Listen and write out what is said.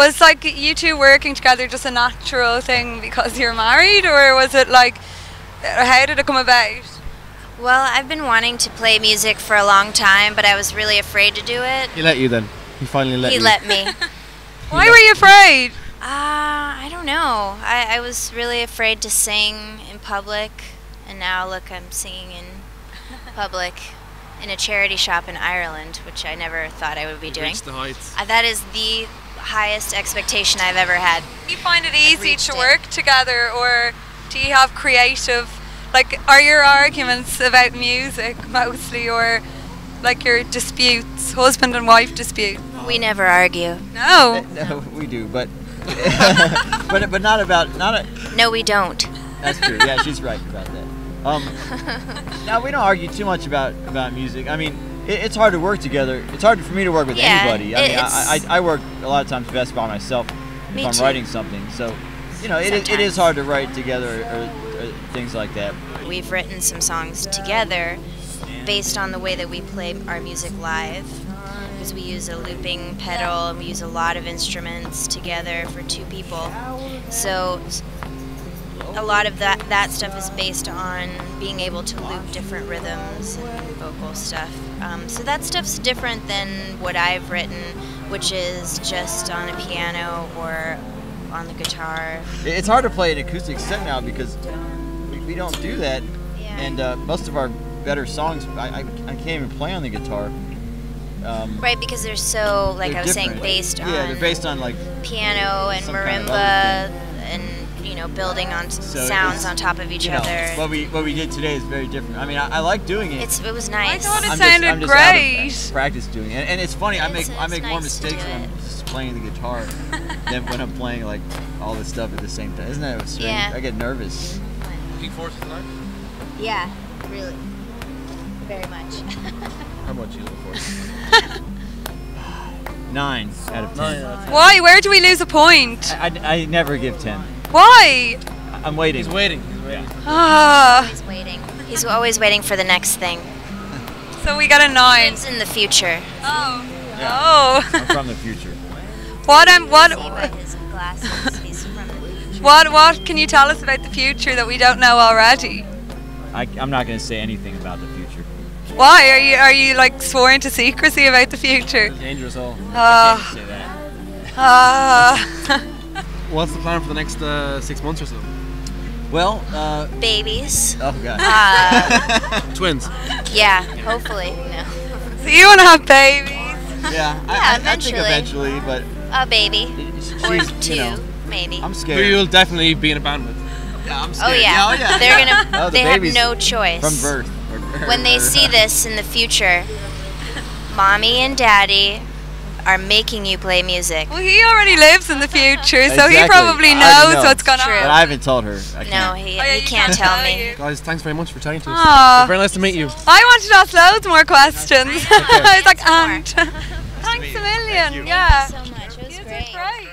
Was like you two working together just a natural thing because you're married, or was it like, how did it come about? Well, I've been wanting to play music for a long time, but I was really afraid to do it. He let you then? He finally let you? He let me. Why were you afraid? I don't know. I was really afraid to sing in public, and now look, I'm singing in public in a charity shop in Ireland, which I never thought I would be doing. Reached the heights. That is the highest expectation I've ever had. Do you find it easy to work together, or do you have creative, like, are your arguments about music mostly, or like your disputes, husband and wife dispute? We never argue. No. No, we do, but but not about No, we don't. That's true. Yeah, she's right about that. Now we don't argue too much about music. I mean, it's hard to work together. It's hard for me to work with anybody. I mean, I work a lot of times best by myself if I'm writing something. So, you know, it is hard to write together or things like that. We've written some songs together based on the way that we play our music live, because we use a looping pedal and we use a lot of instruments together for two people. So a lot of that stuff is based on being able to loop different rhythms and vocal stuff. So that stuff's different than what I've written, which is just on a piano or on the guitar. It's hard to play an acoustic set now because we don't do that, and most of our better songs, I can't even play on the guitar. Right, because they're so, like I was saying, based on... Yeah, they're based on, like... piano and marimba and, you know, building on sounds on top of each other. What we did today is very different. I mean, I like doing it. It was nice. I thought it sounded great. I'm just out of practice doing it. And it's funny, I make more mistakes when I'm just playing the guitar than when I'm playing, like, all this stuff at the same time. Isn't that strange? Yeah. I get nervous. Looking forward to tonight? Yeah, really. Very much. How much you look for? 9 out of 10. Why? Where do we lose a point? I never give 10. Why? I'm waiting. He's waiting. He's waiting. He's always waiting for the next thing. So we got a 9. It's in the future. Oh. Yeah. Oh. I'm from the future. What? His glasses. He's from the future. What can you tell us about the future that we don't know already? I'm not going to say anything about the future. Why? Are you like sworn to secrecy about the future? It's dangerous all. I can't say that. What's the plan for the next 6 months or so? Well, babies. Oh god. Twins. Yeah, hopefully. No. So you want to have babies? Yeah. Yeah, eventually. I think eventually, but a baby or two, maybe. I'm scared. But you'll definitely be in a band with. Yeah, I'm scared. Oh yeah. Yeah. They're gonna. They have no choice. From birth. When they see this in the future, mommy and daddy are making you play music. Well, he already lives in the future, so exactly. He probably knows what's going on. But I haven't told her. No, he can't tell me. Guys, thanks very much for chatting to us. Very nice to meet you. I wanted to ask loads more questions. I was like, and thanks a million. Thank you. Yeah. Thank you so much. It was great.